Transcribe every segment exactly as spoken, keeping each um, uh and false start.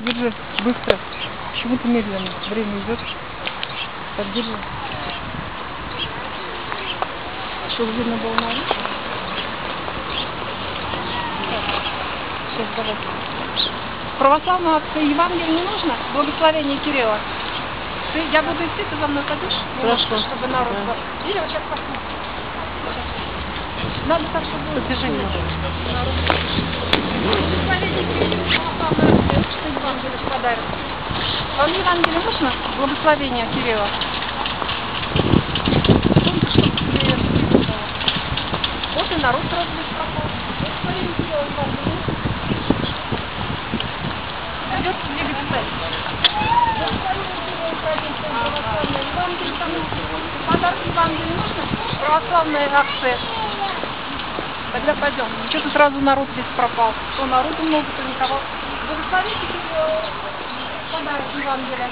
Держи, быстро. Почему-то медленно. Время идет. Поддержи. Чтобы видно было на руке. Сейчас давай. Православного отца Евангелия не нужно? Благословение Кирилла. Ты, я буду идти, ты за мной ходишь? Хорошо. Чтобы народ... Да. Или вот сейчас посмотрим. Надо так, чтобы было. Движение. Благословение Кирилла. Вам Евангелие нужно? Благословение Кирилла. Вот и народ сразу здесь пропал. Благословение Кирилла вам нужно. Придется двигаться дальше. Благословение Кирилла пройдется. Православное Евангелие там нужно. Подарки Евангелие нужно? Православные акции. Тогда пойдем. Что-то сразу народ здесь пропал. То народу много, то никого. Благословите Кирилла. Подарок Евангелия.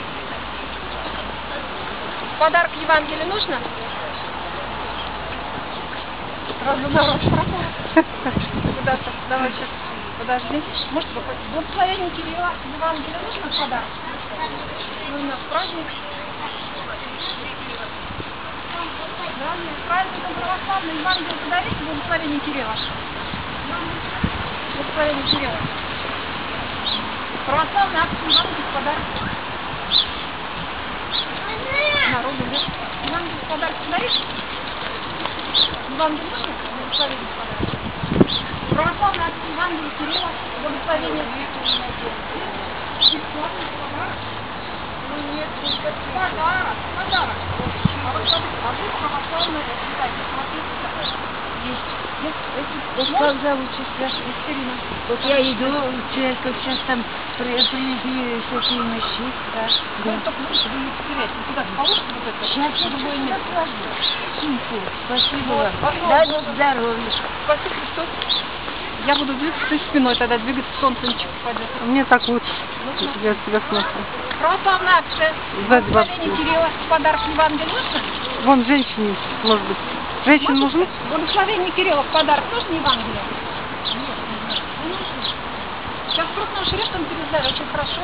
Подарок Евангелия нужно? Сразу народ пропал. Куда-то. Давай сейчас. Подожди. Может, выходит. Благословение Кирилла. Евангелия нужно? Подарок. Нужно в праздник. С праздником православным Евангелие подарите. Благословение Кирилла. Благословение Кирилла. Православный акт Евангелия подарок. Народу нет. Евангелие подарок подарите. Евангелие нужно? Благословение подарок. Православный акт Евангелия Кирилла. Благословение бесплатный подарок. Ну нет, только подарок. Подарок. А вот смотрите, а тут православное воспитание. Смотрите, такое. Есть. Есть. Вот как зовут сейчас Екатерина. Вот я иду, как сейчас там привезли всякие мощи. Да. Ну, только лучше вы не потеряете. Ну, куда-то получше вот это? Сейчас я другое место. Сумку. Спасибо вам. Дай вам здоровья. Спасибо, Христос. Я буду двигаться ты спиной, тогда двигаться солнце не попадет. Мне так лучше. Я тебя смотрю. Православная акция. За два. Кирилла, подарок Евангелию нужно? Вон женщине, может быть. Женщин нужны? Благословение Кирилла в подарок нужно Евангелию? Нет, не нужно. Сейчас крупным шрифтом передали, очень хорошо.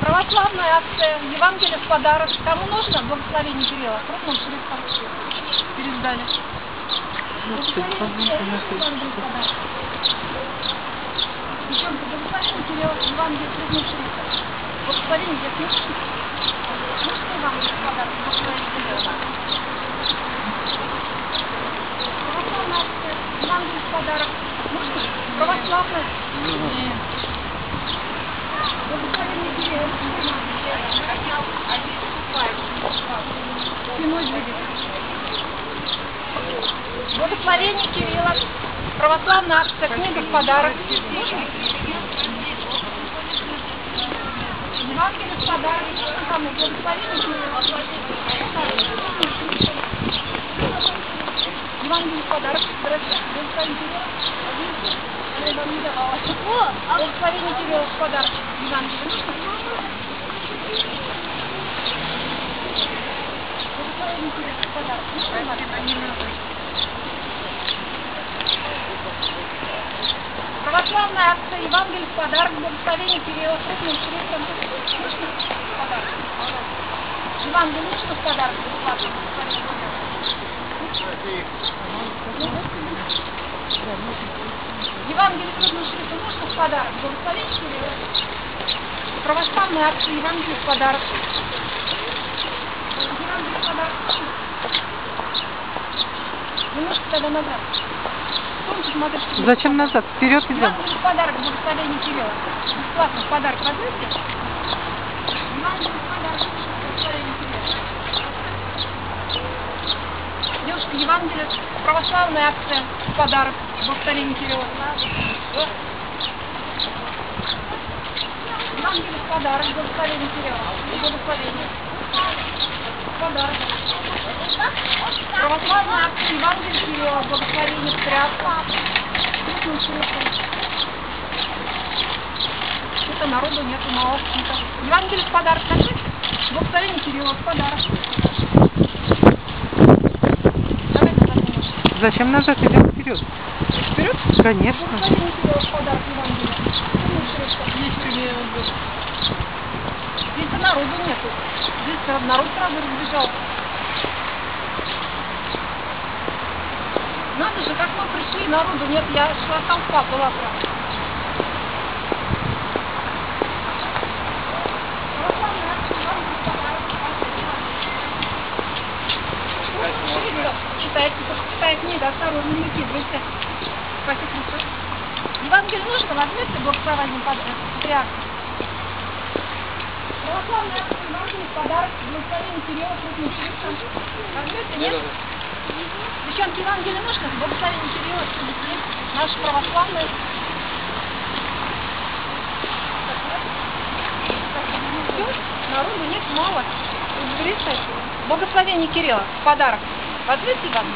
Православная акция, Евангелие в подарок. Кому нужно? Благословение Кирилла. Крупным шрифтом передали. Благословение Евангелие в подарок. Еще благословение Кирилла, Евангелие крупным шрифтом. Благословение Кирилла. Нужно Евангелие в подарок? Благословение Кирилла. Православная акция, Евангелие в подарок. Нужно? Православная? Нет. Благословение Кирилла. Спиной двигаться. Благословение Кирилла. Православная акция. Книга в подарок. Евангелие в подарок. Благословение Кирилла. Евангелие в подарок. Благословение Кирилла. Я вам не давала. А благословение Кирилла в подарок. Евангелие нужно? Благословение Кирилла в подарок. Православная акция. Евангелие в подарок. Благословение Кирилла с крупным шрифтом. Нужно в подарок? Евангелие нужно в подарок? Евангелие крупным шрифтом нужно в подарок? Благословение Кирилла. Православная акция. Евангелие в подарок. Евангелие в подарок. Немножко тогда назад. Солнце, смотри, что... Зачем назад? Вперед идем. Евангелие в подарок. Благословение Кирилла. Бесплатно в подарок возьмите. Евангелие в подарок. Благословение Кирилла. Девушка, Евангелие. Православная акция. Подарок. Благословение Кирилла. Евангелие в подарок. Благословение Кирилла. Благословение. Подарок. Православная акция. Евангелие Кирилла. Благословение Кирилла. Что-то народу нету, мало. Евангелие в подарок. Благословение Кирилла. Подарок. Зачем нажать? Идем вперед. Серьезно? Вперед? Конечно. Здесь народу нету. Здесь народ сразу разбежал. Надо же, как мы пришли, народу нет. Я шла толпа, была прям. Читайте, читайте книги, осторожно, не выкидывайте. Спасибо, Христос. Евангелие нужно, возьмете благословение подарок. Патриарха. Православный акция, возьмите подарок, благословение Кирилла, крупным шрифтом. Возьмете, нет? Девчонки, Евангелие нужно, благословение Кирилла, чтобы здесь наши православные. Все, народу нет, мало. Изберите, благословение Кирилла, подарок. Возьмите вам? Нет.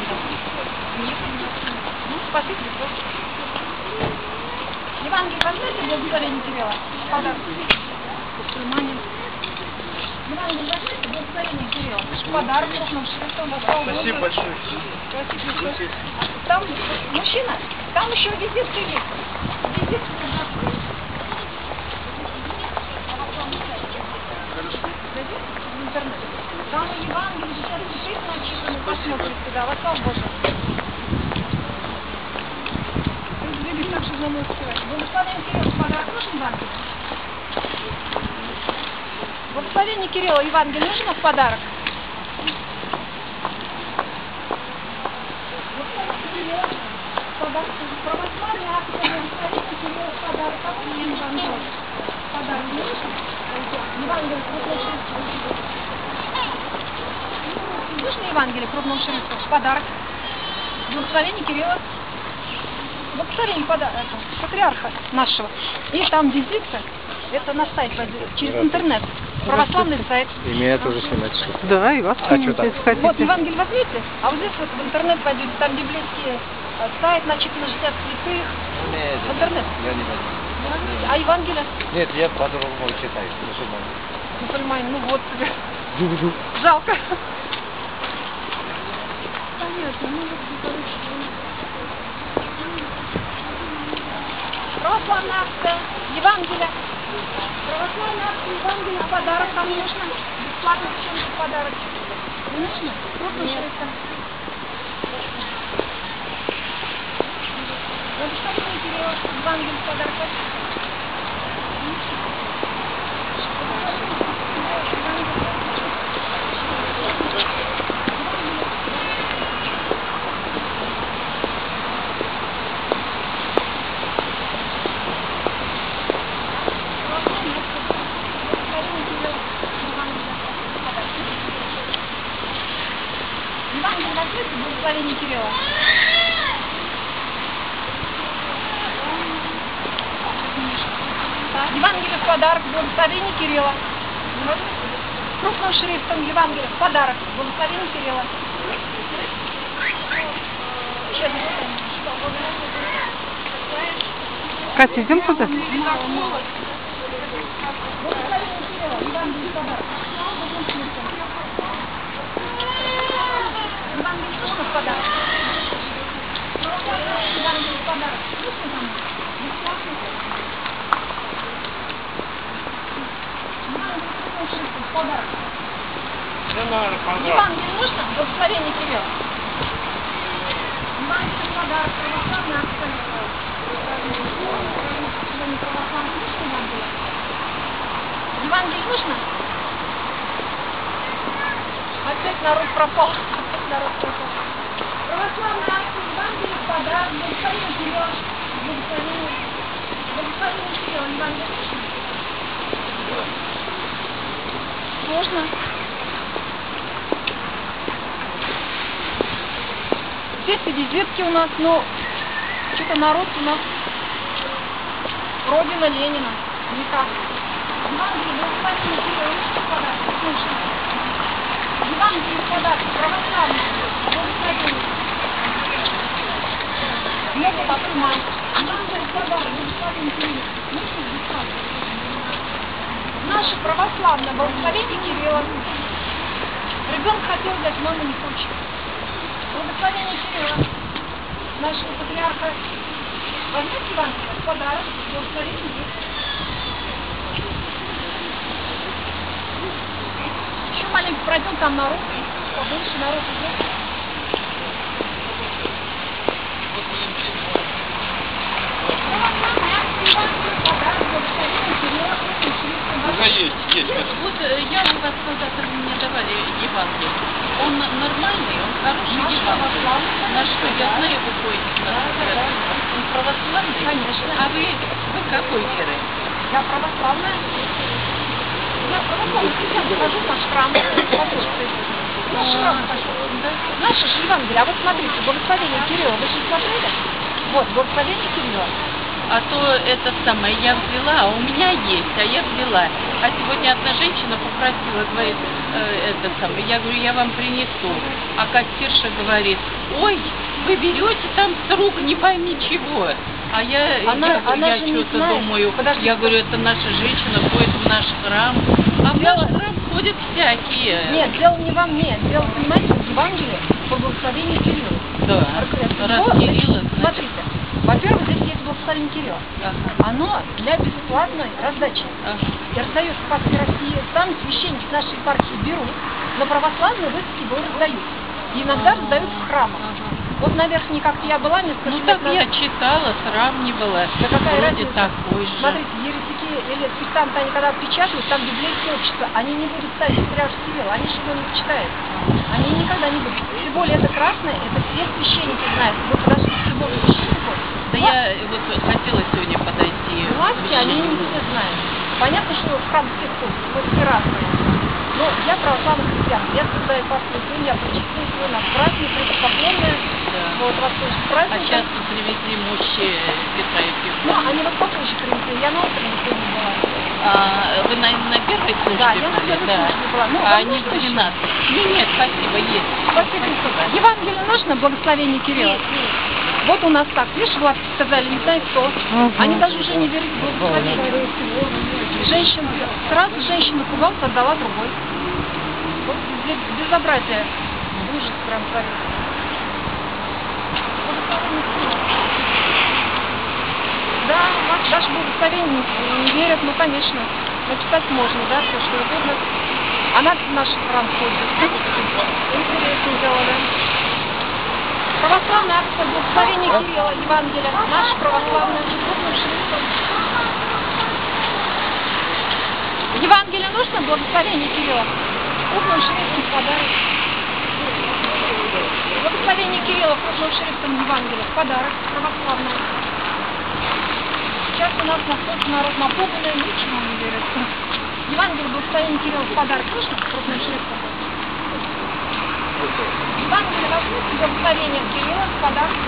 Ну, спасибо. Евангелие, возьмите благословение Кирилла? Подарок. Евангелие, возьмите благословение Кирилла? Подарок. Спасибо большое. Спасибо. Там мужчина, там еще визитка есть. Визитка. В интернете. Там Евангелие сейчас лежит на посмотрите туда, вас слава Божия. Разберите так, что за мной успевать. Благословение Кирилла, подарок нужен Евангелие? Благословение Кирилла, Евангелие нужно в подарок? Благословение Кирилла, подарок. Православие, акция, благословение Кирилла, подарок. Какой Евангелие? Подарок нужен? Евангелие, благословение. Нужно Евангелие крупным шрифтом? Подарок. Благословение Кирилла. Благословение подарок патриарха нашего. И там визитка. Это на сайт через интернет. Православный сайт. И меня тоже снимать что -то. Да, и вас а снимите, что хотите. Вот Евангелие возьмите, а вот здесь вот в интернет пойдете. Там библейский сайт, начитано шестьдесят святых. Нет, в интернет. Я не возьму. А Евангелие? Нет, я по-другому читаю. Мусульмане. Мусульмане, ну вот. Жалко. Православная акция, Евангелие. Православная акция, Евангелие. Подарок там нужно. Бесплатно чем-то подарок. Не нужно? Крупным шрифтом. Благословение Кирилла, Евангелие подарок. Благословение Кирилла. Евангелие в подарок, благословение Кирилла. Крупным шрифтом Евангелие в подарок, благословение Кирилла. Катя, идем туда? Евангелие нужно? Благословение Кирилла. Евангелие подарок, православная акция. Евангелие нужно? Опять народ пропал. Опять народ пропал. Православная акция, Евангелие подарок, благословение Кирилла. Благословение Кирилла, Евангелие нужно? Можно. Здесь и визитки у нас, но что-то народ у нас Родина Ленина. Никак. Евангелие, благословение Кирилла, подарок. Евангелие, подарок, православные, благословение. Могут отнимать. Евангелие, подарок, благословение Кирилла. Наше православное благословение Кирилла. Ребенок хотел взять, мама не хочет. Благословение Кирилла. нашего патриарха Ванюки Ивановны в подарок для устранения их. Еще маленько пройдем там народ, побольше народ идет. Есть, есть. Вот я у вас когда-то мне давали Евангелие. Он нормальный, он хороший Евангелие. На что я знаю, вы ходите. Он православный? Конечно. А вы, вы какой веры? Я православная. Я православная. Я захожу на шрам. На шрам хожу. Наше же Евангелие. А вот смотрите, благословение Кирилла. Вы же смотрели? Вот, благословение Кирилла. А то это самое, я взяла, а у меня есть, а я взяла. А сегодня одна женщина попросила, говорит, э, это самое, я говорю, я вам принесу. А кассирша говорит, ой, вы берете там с рук, не пойми чего. А я, она, она я что-то думаю, подожди, я говорю, это наша женщина ходит в наш храм. А в наш храм ходят всякие. Нет, дело не во мне, дело, понимаете, в Евангелии по благословению Кирилла. Да, раз Кирилла, значит... Во-первых, здесь есть благословение Кирилла. Ага. Оно для бесплатной раздачи. Ага. Я раздаю в Пасхе России. Сами священники нашей епархии берут, на православные выставки его раздают. И иногда ага. раздают в храмах. Ага. Вот наверх не как-то я была, не скажу. Ну так я читала, сравнивала. Да какая разница? Такой же. Смотрите, еретики или сектанты, они когда печатают, там библейское общество, они не будут ставить патриарха Кирилла, они же его не почитают. Они никогда не будут. Тем более это красное, это все священники знают. Вы подошли к любому священнику. Да я вот хотела сегодня подойти. Маски, они не все знают. Понятно, что в храм все ходят, вот все разные. Но я православный христиан. Я создаю пасху, я причислю свой на праздник, это поклонное. Да. Вот, вас тоже праздник. А сейчас тут привезли мощи Петраевки. Ну, они вот попозже привезли, я на утренней службе была. А, вы на, на первой службе? Да, я на первой да. службе была. Ну, а они в двенадцатой. Ну нет, спасибо, есть. Спасибо, Иисуса. Евангелие нужно, благословение Кирилла? Есть, есть. Вот у нас так, видишь, власти сказали, не знаю кто. Угу. Они даже уже не верят в благословение. Женщина, сразу женщина кувалку отдала другой. Вот безобразие. Ужас прям творится. Да, у нас даже благословение не верят, ну конечно. Написать можно, да, все что угодно. Она в наш храм ходит. Интересно дело, да? Православная акция благословения Кирилла Евангелия. Наша православная чудесным шрифтом. Евангелие нужно благословение Кирилла? Крупным шрифтом в подарок. Благословение Кирилла крупным шрифтом Евангелия в подарок. Православное. Сейчас у нас настолько народ напуганный, ничего не верится. Евангелие благословение Кирилла в подарок нужно крупным шрифтом? Евангелие возьмите благословение Кирилла в подарок.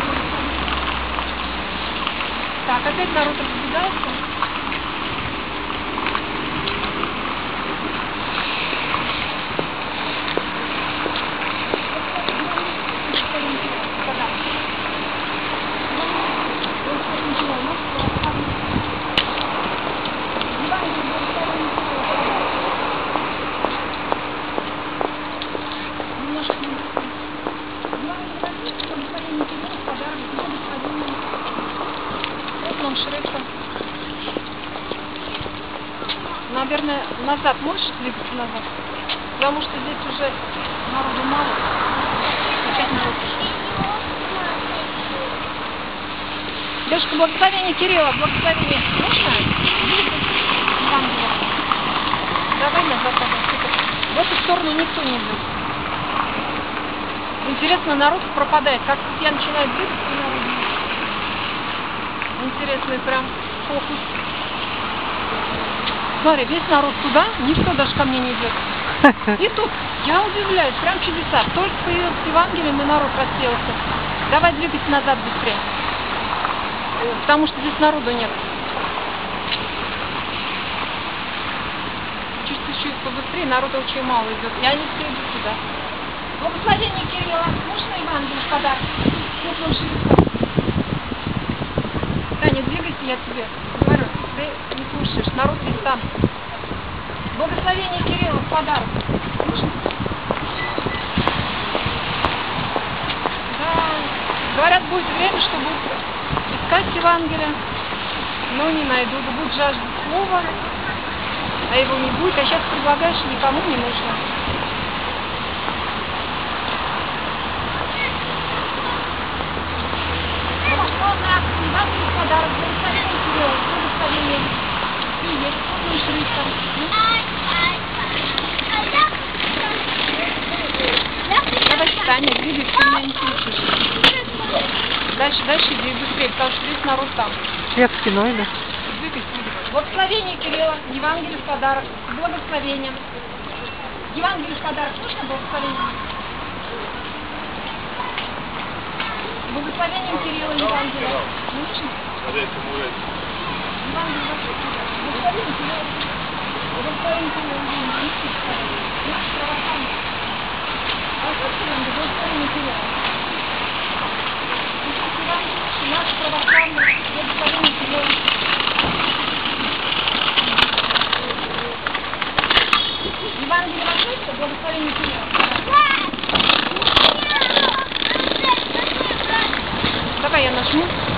Так, опять народ разбегается. Наверное, назад можешь двигаться назад? Потому что здесь уже народу мало. Опять народ пошел. Девушка, благословение Кирилла, благословение. Можно? Давай назад. В эту сторону никто не будет. Интересно, народ пропадает. Как я начинаю двигаться, народ не будет. Интересный прям фокус. Смотри, весь народ туда, никто даже ко мне не идет. И тут, я удивляюсь, прям чудеса. Только появилось Евангелие, и народ расселся. Давай двигайся назад быстрее. Потому что здесь народу нет. Чуть-чуть побыстрее, народа очень мало идет. И они все идут сюда. Благословение Кирилла. Можно Евангелие в подарок? Таня, двигайся, я тебе говорю. Ты не слушаешь, народ весь там. Благословение Кирилла в подарок. Слышно? Да, Говорят, будет время, что будут искать Евангелие, но не найдут, будут жаждать слова, а его не будет, а сейчас предлагаешь, никому не нужно. Дальше, дальше иди быстрее, потому что здесь народ там. Свет в кино, да? Благословение Кирилла, Евангелие в подарок, благословение. Евангелие в подарок, слышно благословение? Благословением Кирилла, Евангелие. Слышно? Евангелие благословение Кирилла. Благословение Кирилла, Евангелие Кирилла. Наш православный, благословенный Кирилл. Евангелие Васильевича, благословенный Кирилл. Давай я нажму.